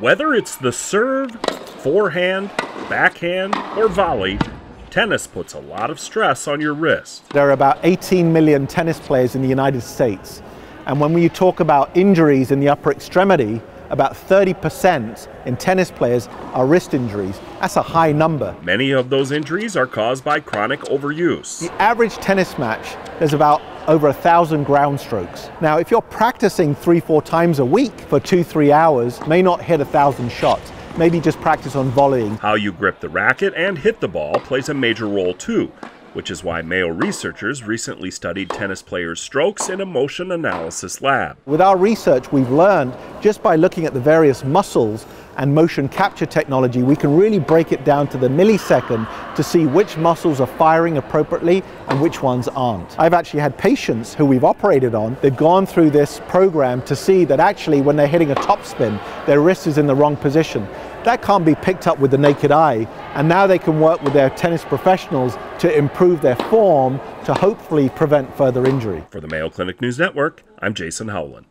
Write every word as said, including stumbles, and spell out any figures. Whether it's the serve, forehand, backhand, or volley, tennis puts a lot of stress on your wrist. There are about eighteen million tennis players in the United States, and when we talk about injuries in the upper extremity, about thirty percent in tennis players are wrist injuries. That's a high number. Many of those injuries are caused by chronic overuse. The average tennis match, there's about over a thousand ground strokes. Now, if you're practicing three, four times a week for two, three hours, may not hit a thousand shots. Maybe just practice on volleying. How you grip the racket and hit the ball plays a major role too, which is why Mayo researchers recently studied tennis players' strokes in a motion analysis lab. With our research, we've learned just by looking at the various muscles and motion capture technology, we can really break it down to the millisecond to see which muscles are firing appropriately and which ones aren't. I've actually had patients who we've operated on, they've gone through this program to see that actually when they're hitting a topspin, their wrist is in the wrong position. That can't be picked up with the naked eye, and now they can work with their tennis professionals to improve their form to hopefully prevent further injury. For the Mayo Clinic News Network, I'm Jason Howland.